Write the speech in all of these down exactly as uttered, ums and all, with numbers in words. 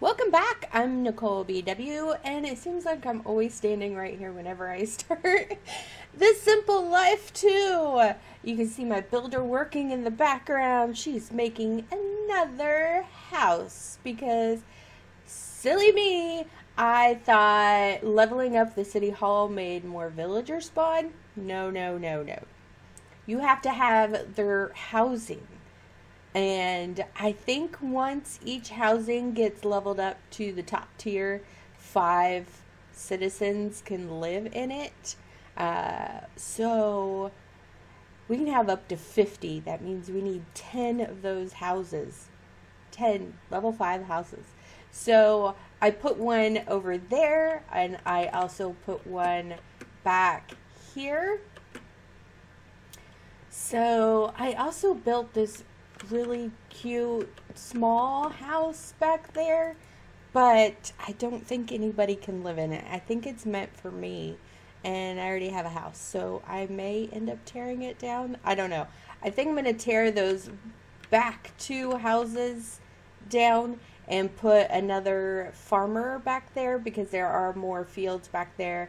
Welcome back, I'm Nicole B W, and it seems like I'm always standing right here whenever I start This Simple Life two. You can see my builder working in the background. She's making another house because, silly me, I thought leveling up the city hall made more villagers spawn. No, no, no, no. You have to have their housing. And I think once each housing gets leveled up to the top tier, five citizens can live in it. Uh, so we can have up to fifty. That means we need ten of those houses. ten level five houses. So I put one over there, and I also put one back here. So I also built this really cute small house back there, but I don't think anybody can live in it. I think it's meant for me, and I already have a house, so I may end up tearing it down. I don't know. I think I'm going to tear those back two houses down and put another farmer back there because there are more fields back there.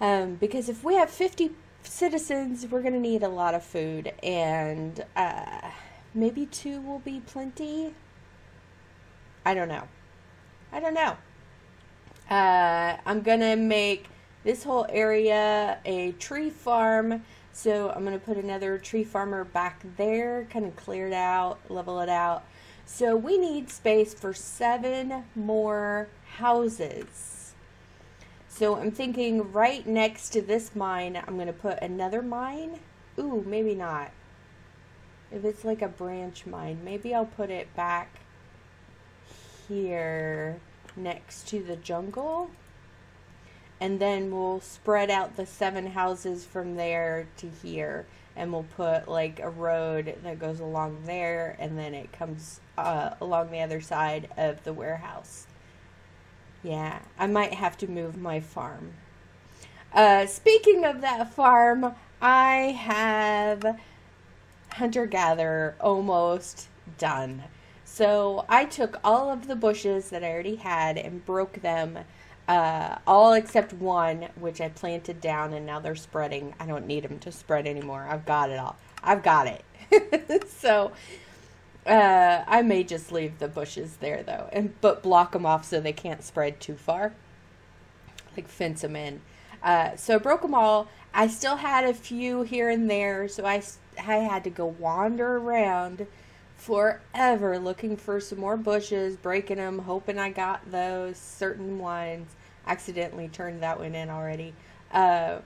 Um, because if we have fifty citizens, we're going to need a lot of food, and uh, maybe two will be plenty. I don't know. I don't know. Uh, I'm going to make this whole area a tree farm, so I'm going to put another tree farmer back there, kind of clear it out, level it out. So we need space for seven more houses. So I'm thinking right next to this mine, I'm going to put another mine. Ooh, maybe not. If it's like a branch mine, maybe I'll put it back here next to the jungle. And then we'll spread out the seven houses from there to here. And we'll put like a road that goes along there, and then it comes uh, along the other side of the warehouse. Yeah, I might have to move my farm. Uh, speaking of that farm, I have hunter-gatherer almost done. So I took all of the bushes that I already had and broke them. Uh, all except one, which I planted down, and now they're spreading. I don't need them to spread anymore. I've got it all. I've got it. So, uh, I may just leave the bushes there, though, and but block them off so they can't spread too far. Like, fence them in. Uh, so I broke them all. I still had a few here and there, so I, I had to go wander around forever looking for some more bushes, breaking them, hoping I got those certain ones. Accidentally turned that one in already. Uh,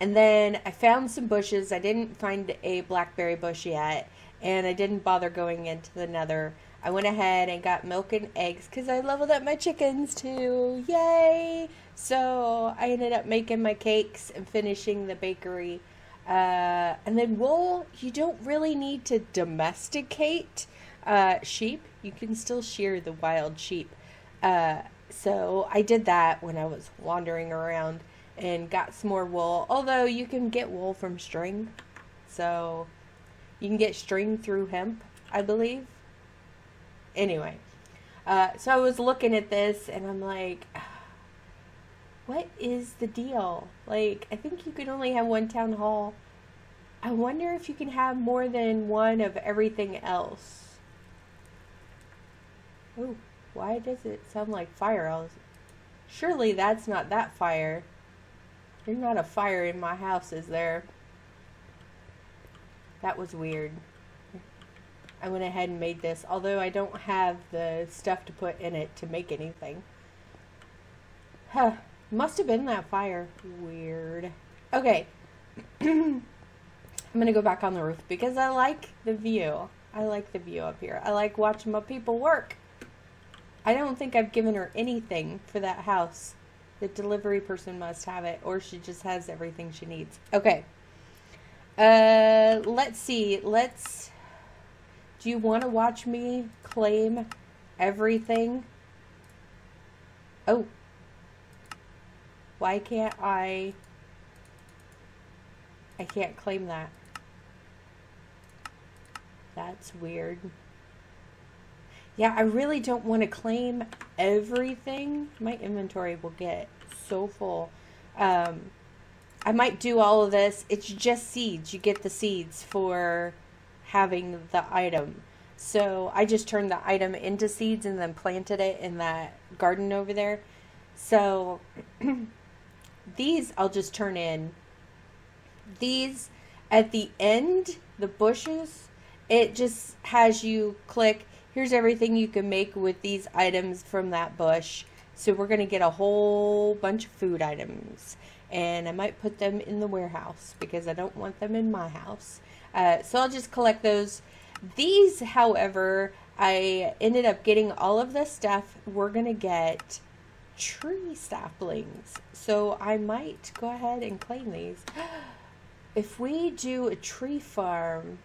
and then I found some bushes. I didn't find a blackberry bush yet, and I didn't bother going into the nether. I went ahead and got milk and eggs because I leveled up my chickens too. Yay! So I ended up making my cakes and finishing the bakery. Uh, and then wool, you don't really need to domesticate uh, sheep. You can still shear the wild sheep. Uh, so I did that when I was wandering around and got some more wool. Although you can get wool from string. So you can get string through hemp, I believe. Anyway, uh, so I was looking at this and I'm like, what is the deal? Like, I think you could only have one town hall. I wonder if you can have more than one of everything else. Ooh, why does it sound like fire? I was, surely that's not that fire. There's not a fire in my house, is there? That was weird. I went ahead and made this, although I don't have the stuff to put in it to make anything. Huh. Must have been that fire. Weird. Okay. I'm going to go back on the roof because I like the view. I like the view up here. I like watching my people work. I don't think I've given her anything for that house. The delivery person must have it, or she just has everything she needs. Okay. Uh, let's see. Let's... Do you want to watch me claim everything? Oh. Why can't I, I can't claim that. That's weird. Yeah, I really don't want to claim everything. My inventory will get so full. Um, I might do all of this. It's just seeds. You get the seeds for having the item. So I just turned the item into seeds and then planted it in that garden over there. So these I'll just turn in. These at the end, the bushes, it just has you click. Here's everything you can make with these items from that bush. So we're going to get a whole bunch of food items. And I might put them in the warehouse because I don't want them in my house. Uh, so I'll just collect those. These, however, I ended up getting all of this stuff. We're going to get tree saplings. So I might go ahead and claim these. If we do a tree farm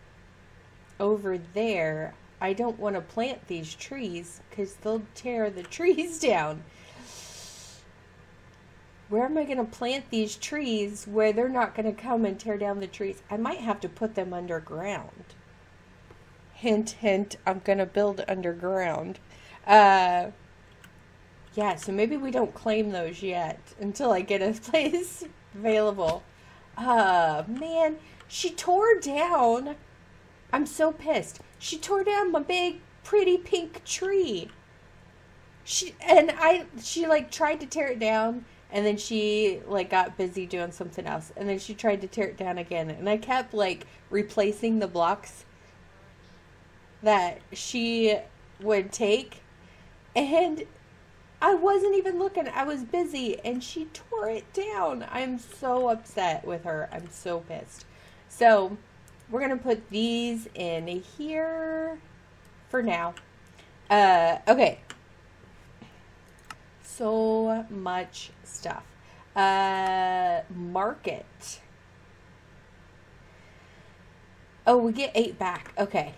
over there, I don't want to plant these trees because they'll tear the trees down. Where am I going to plant these trees where they're not going to come and tear down the trees? I might have to put them underground. Hint, hint, I'm going to build underground. Uh, yeah, so maybe we don't claim those yet until I get a place available. Uh, man, she tore down. I'm so pissed. She tore down my big, pretty pink tree. She and I, she like tried to tear it down, and then she like got busy doing something else, and then she tried to tear it down again, and I kept like replacing the blocks that she would take, and I wasn't even looking. I was busy, and she tore it down. I'm so upset with her. I'm so pissed. So we're going to put these in here for now. Uh, okay. So much stuff. Uh, market. Oh, we get eight back. Okay.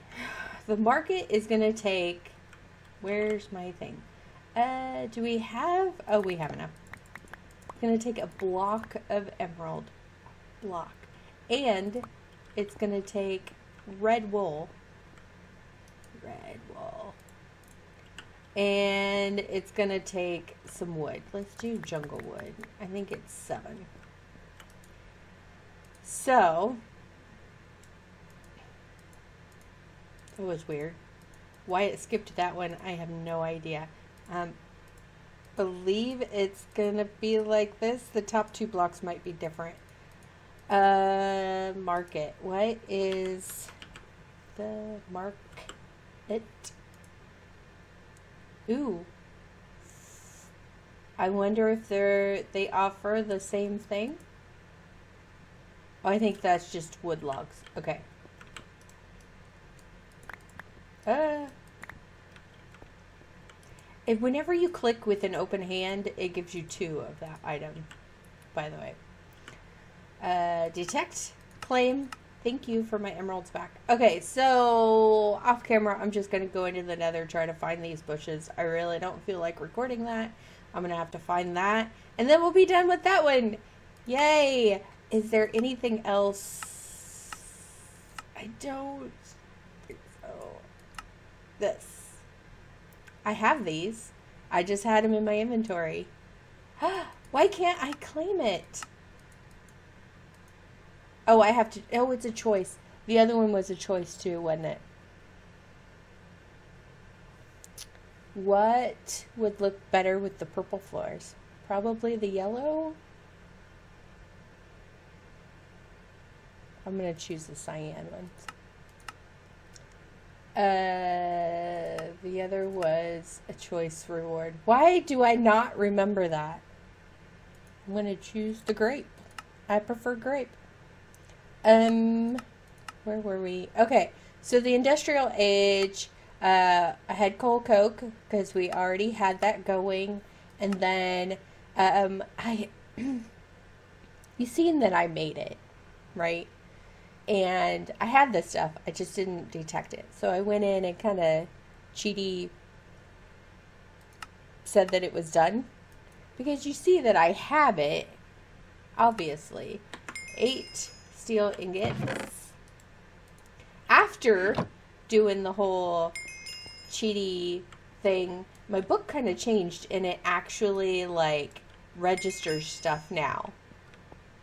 The market is going to take... Where's my thing? Uh, do we have... Oh, we have enough. It's going to take a block of emerald. Block. And... it's going to take red wool, red wool, and it's going to take some wood. Let's do jungle wood. I think it's seven. So, that was weird. Why it skipped that one, I have no idea. Um, believe it's going to be like this. The top two blocks might be different. Uh, market. What is the mark it? Ooh. I wonder if they're, they offer the same thing. Oh, I think that's just wood logs. Okay. Uh. If whenever you click with an open hand, it gives you two of that item, by the way. Uh, detect, claim, thank you for my emeralds back. Okay, so off camera, I'm just going to go into the nether, try to find these bushes. I really don't feel like recording that. I'm going to have to find that. And then we'll be done with that one. Yay. Is there anything else? I don't think so. This. I have these. I just had them in my inventory. Why can't I claim it? Oh, I have to... Oh, it's a choice. The other one was a choice too, wasn't it? What would look better with the purple floors? Probably the yellow. I'm going to choose the cyan ones. Uh, the other was a choice reward. Why do I not remember that? I'm going to choose the grape. I prefer grape. Um, where were we? Okay, so the industrial age, uh, I had coal coke because we already had that going. And then, um, I, you seen that I made it, right? And I had this stuff. I just didn't detect it. So I went in and kind of cheaty said that it was done because you see that I have it, obviously. Eight. Steel ingots. After doing the whole cheaty thing, my book kind of changed and it actually like registers stuff now.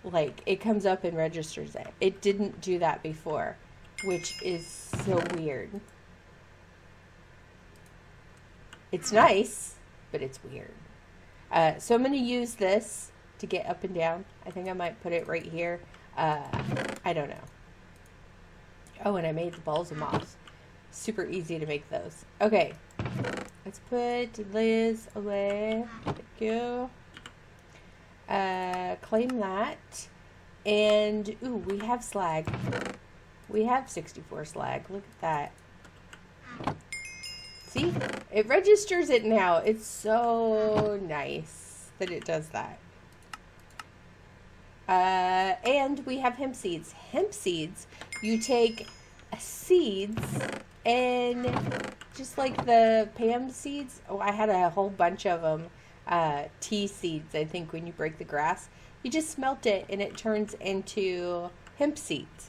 Like it comes up and registers it. It didn't do that before, which is so weird. It's nice, but it's weird. Uh, so I'm going to use this to get up and down. I think I might put it right here. Uh, I don't know. Oh, and I made the balls of moss. Super easy to make those. Okay. Let's put this away. Thank you. Uh, claim that. And, ooh, we have slag. We have sixty-four slag. Look at that. See? It registers it now. It's so nice that it does that. Uh, and we have hemp seeds. Hemp seeds, you take seeds and just like the Pam seeds. Oh, I had a whole bunch of them. Uh, tea seeds, I think, when you break the grass. You just smelt it and it turns into hemp seeds.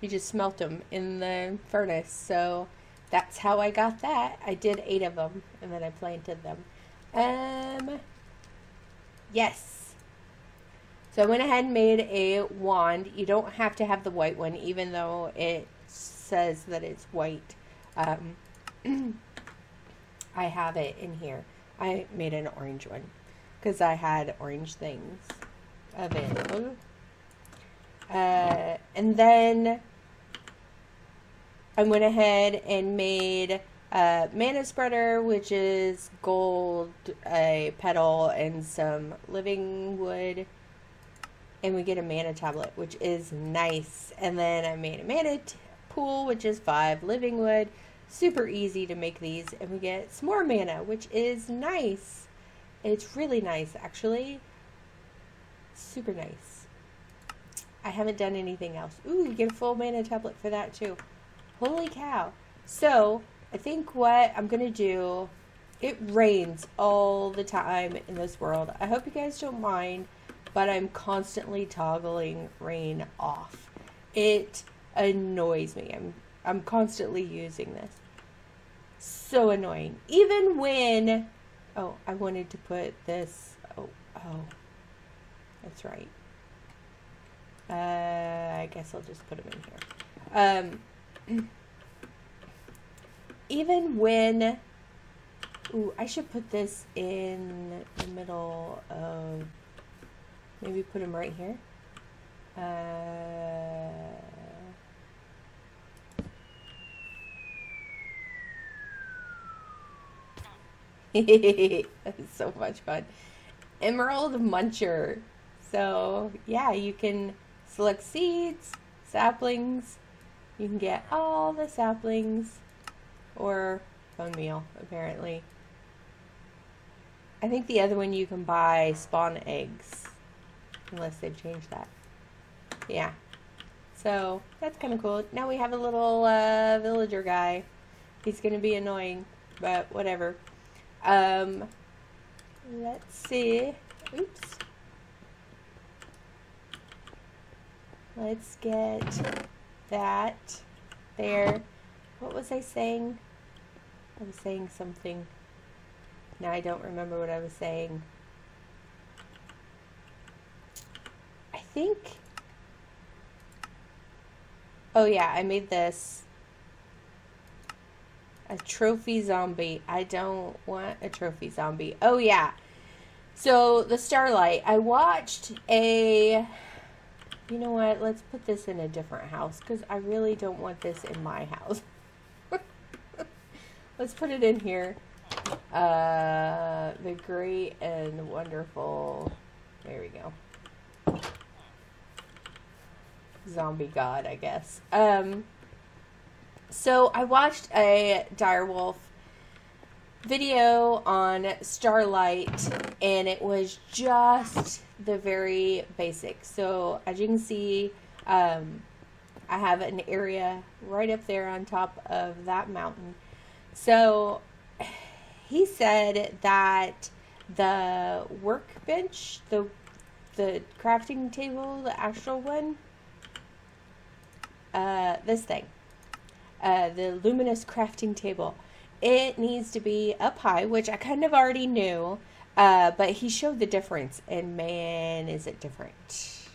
You just smelt them in the furnace. So that's how I got that. I did eight of them and then I planted them. Um, yes. So I went ahead and made a wand. You don't have to have the white one, even though it says that it's white. Um, I have it in here. I made an orange one because I had orange things available. Uh, and then I went ahead and made a mana spreader, which is gold, a petal, and some living wood. And we get a mana tablet, which is nice. And then I made a mana pool, which is five living wood. Super easy to make these. And we get some more mana, which is nice. It's really nice, actually. Super nice. I haven't done anything else. Ooh, you get a full mana tablet for that, too. Holy cow. So, I think what I'm going to do, it rains all the time in this world. I hope you guys don't mind, but I'm constantly toggling rain off. It annoys me. I'm, I'm constantly using this. So annoying. Even when, oh, I wanted to put this, oh, oh, that's right. Uh, I guess I'll just put them in here. Um, even when, ooh, I should put this in the middle of, maybe put them right here. Uh, that's so much fun. Emerald Muncher. So, yeah, you can select seeds, saplings. You can get all the saplings or bone meal, apparently. I think the other one you can buy spawn eggs, unless they've changed that. Yeah. So that's kind of cool. Now we have a little uh, villager guy. He's going to be annoying, but whatever. Um, let's see. Oops. Let's get that there. What was I saying? I was saying something. Now I don't remember what I was saying. I think. Oh yeah, I made this. A trophy zombie. I don't want a trophy zombie. Oh yeah. So the starlight. I watched a... You know what? Let's put this in a different house because I really don't want this in my house. Let's put it in here. Uh, the great and wonderful. There we go. Zombie god, I guess. Um, so I watched a Direwolf video on starlight and it was just the very basic. So as you can see, um, I have an area right up there on top of that mountain. So he said that the workbench, the the crafting table, the astral one, uh, this thing, uh, the Luminous Crafting Table, it needs to be up high, which I kind of already knew, uh, but he showed the difference, and man, is it different.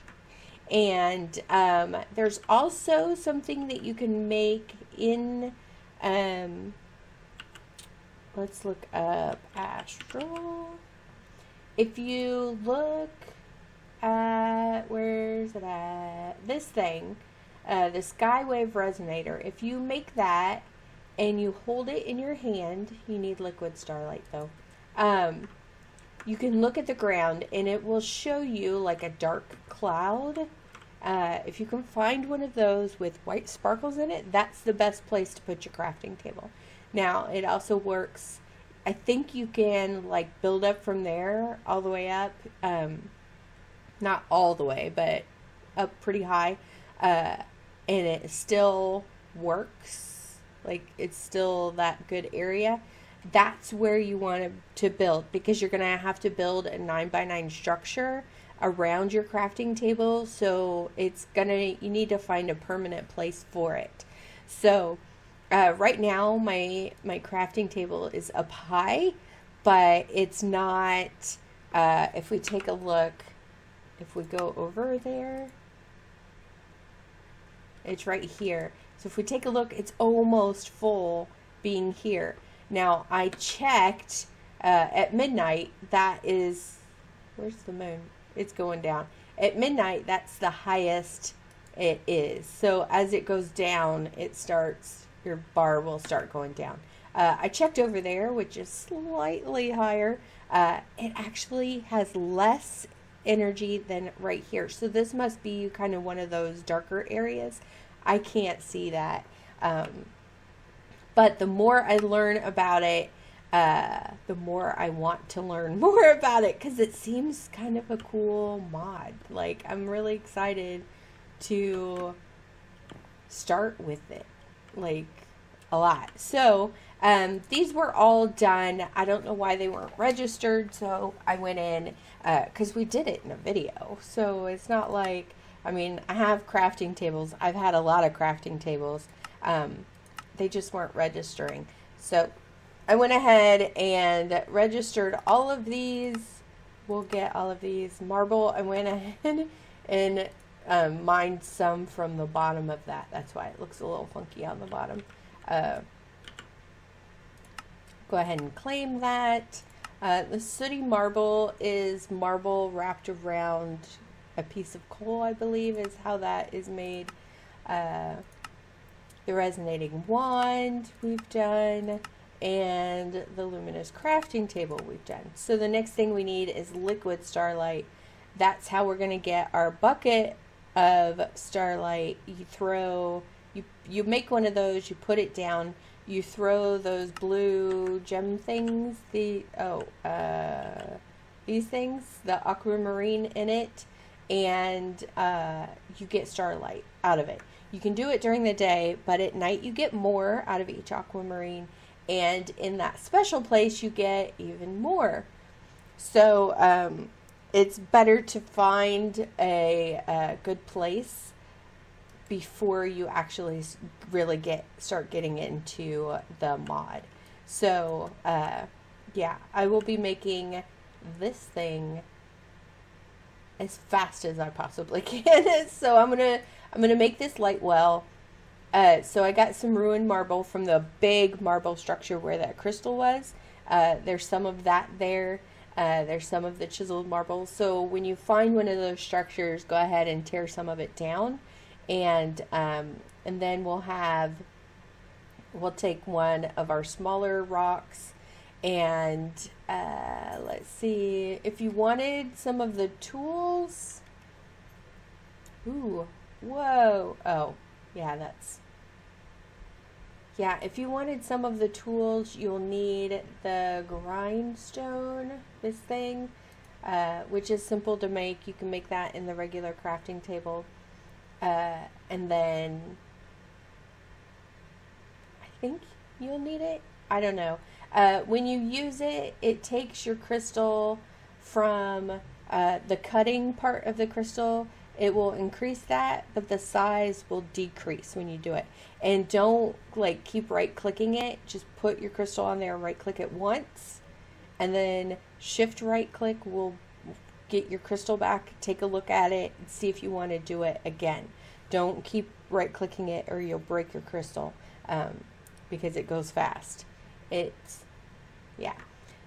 And um, there's also something that you can make in, um, let's look up Astral. If you look at, where's it at? This thing, uh, the Skywave Resonator. If you make that and you hold it in your hand, you need liquid starlight though. Um, you can look at the ground and it will show you like a dark cloud. Uh, if you can find one of those with white sparkles in it, that's the best place to put your crafting table. Now, it also works, I think you can like build up from there all the way up. Um, not all the way, but up pretty high. Uh, and it still works. Like, it's still that good area. That's where you want to build, because you're going to have to build a nine by nine structure around your crafting table, so it's gonna, you need to find a permanent place for it. So uh, right now my my crafting table is up high, but it's not, uh, if we take a look, if we go over there, it's right here. So if we take a look, it's almost full being here. Now I checked uh, at midnight, that is, where's the moon? It's going down. At midnight, that's the highest it is. So as it goes down, it starts, your bar will start going down. Uh, I checked over there, which is slightly higher. Uh, it actually has less energy than right here. So this must be kind of one of those darker areas. I can't see that. Um, but the more I learn about it, uh, the more I want to learn more about it, because it seems kind of a cool mod. Like, I'm really excited to start with it, like, a lot. So, um, these were all done. I don't know why they weren't registered, so I went in, uh, because we did it in a video. So, it's not like, I mean, I have crafting tables. I've had a lot of crafting tables. Um, they just weren't registering. So, I went ahead and registered all of these. We'll get all of these marble. I went ahead and um, mined some from the bottom of that. That's why it looks a little funky on the bottom. Uh, go ahead and claim that. Uh, the sooty marble is marble wrapped around a piece of coal, I believe, is how that is made. Uh, the resonating wand we've done, and the luminous crafting table we've done. So the next thing we need is liquid starlight. That's how we're going to get our bucket of starlight. You throw, you, you make one of those, you put it down, you throw those blue gem things, the, oh, uh, these things, the aquamarine in it, and uh, you get starlight out of it. You can do it during the day, but at night you get more out of each aquamarine. And in that special place, you get even more. So um, it's better to find a, a good place before you actually really get start getting into the mod. So uh, yeah, I will be making this thing as fast as I possibly can. So I'm gonna I'm gonna make this light well. Uh, so I got some ruined marble from the big marble structure where that crystal was. Uh, there's some of that there. Uh, there's some of the chiseled marble. So when you find one of those structures, go ahead and tear some of it down. And, um, and then we'll have, we'll take one of our smaller rocks. And uh, let's see, if you wanted some of the tools. Ooh, whoa, oh. Yeah, that's, yeah, if you wanted some of the tools, you'll need the grindstone, this thing, uh, which is simple to make. You can make that in the regular crafting table. Uh, and then I think you'll need it. I don't know. Uh, when you use it, it takes your crystal from uh, the cutting part of the crystal it will increase that, but the size will decrease when you do it. And don't like keep right clicking it. Just put your crystal on there and right click it once, and then shift right click will get your crystal back, take a look at it, and see if you want to do it again. Don't keep right clicking it or you'll break your crystal, um, because it goes fast. It's, yeah.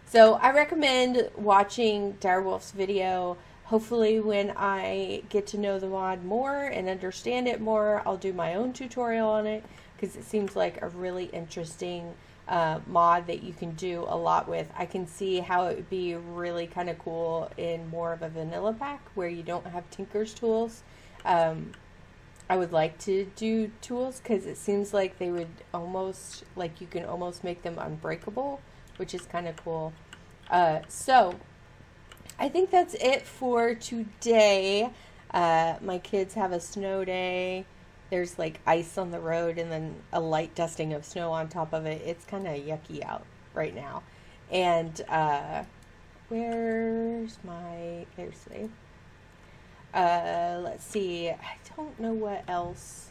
So I recommend watching Direwolf's video. Hopefully when I get to know the mod more and understand it more, I'll do my own tutorial on it, because it seems like a really interesting uh, mod that you can do a lot with. I can see how it would be really kind of cool in more of a vanilla pack where you don't have Tinker's tools. Um, I would like to do tools because it seems like they would almost, like you can almost make them unbreakable, which is kind of cool. Uh, so I think that's it for today. Uh, my kids have a snow day. There's like ice on the road and then a light dusting of snow on top of it. It's kind of yucky out right now. And uh, where's my, there's a, uh, let's see. I don't know what else.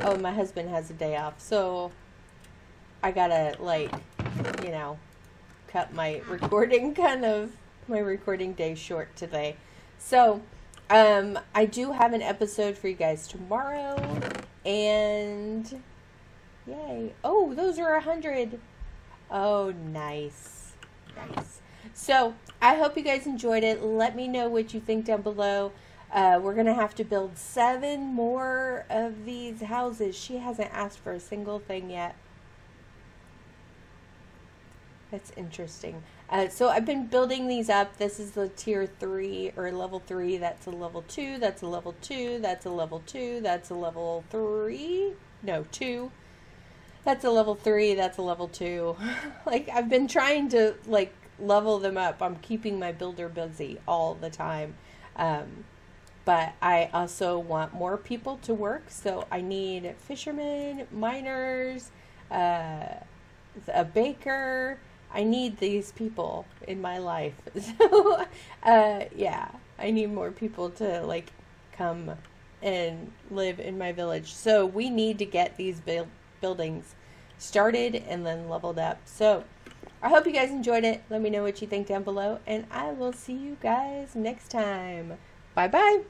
Oh, my husband has a day off. So I gotta like, you know, cut my recording kind of, my recording day short today. So um I do have an episode for you guys tomorrow, and yay. Oh, those are a hundred. Oh, nice, nice. So I hope you guys enjoyed it. Let me know what you think down below. Uh, we're gonna have to build seven more of these houses. She hasn't asked for a single thing yet. That's interesting. Uh, so I've been building these up. This is the tier three or level three. That's a level two. That's a level two. That's a level two. That's a level three. No, two. That's a level three. That's a level two. Like, I've been trying to like level them up. I'm keeping my builder busy all the time. Um, but I also want more people to work. So I need fishermen, miners, uh, a baker. I need these people in my life. So, uh, yeah, I need more people to like come and live in my village. So we need to get these build buildings started and then leveled up. So I hope you guys enjoyed it. Let me know what you think down below, and I will see you guys next time. Bye-bye.